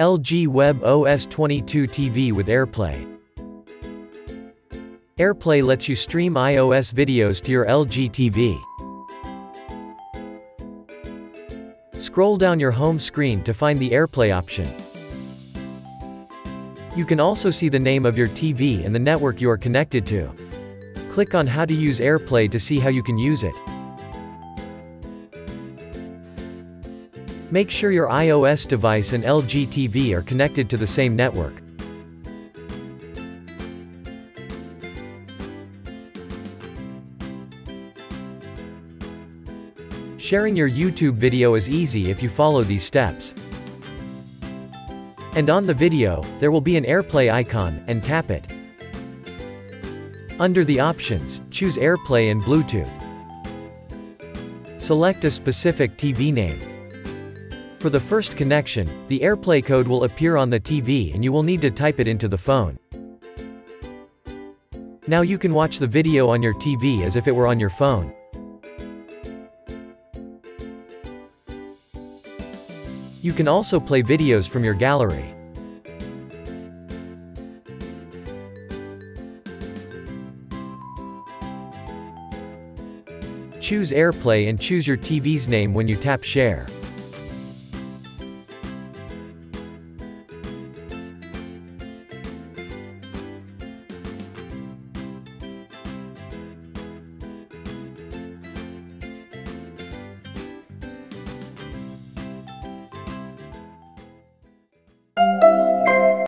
LG WebOS 22 TV with AirPlay. AirPlay lets you stream iOS videos to your LG TV. Scroll down your home screen to find the AirPlay option. You can also see the name of your TV and the network you are connected to. Click on How to use AirPlay to see how you can use it. Make sure your iOS device and LG TV are connected to the same network. Sharing your YouTube video is easy if you follow these steps. And on the video, there will be an AirPlay icon, and tap it. Under the options, choose AirPlay and Bluetooth. Select a specific TV name. For the first connection, the AirPlay code will appear on the TV and you will need to type it into the phone. Now you can watch the video on your TV as if it were on your phone. You can also play videos from your gallery. Choose AirPlay and choose your TV's name when you tap Share.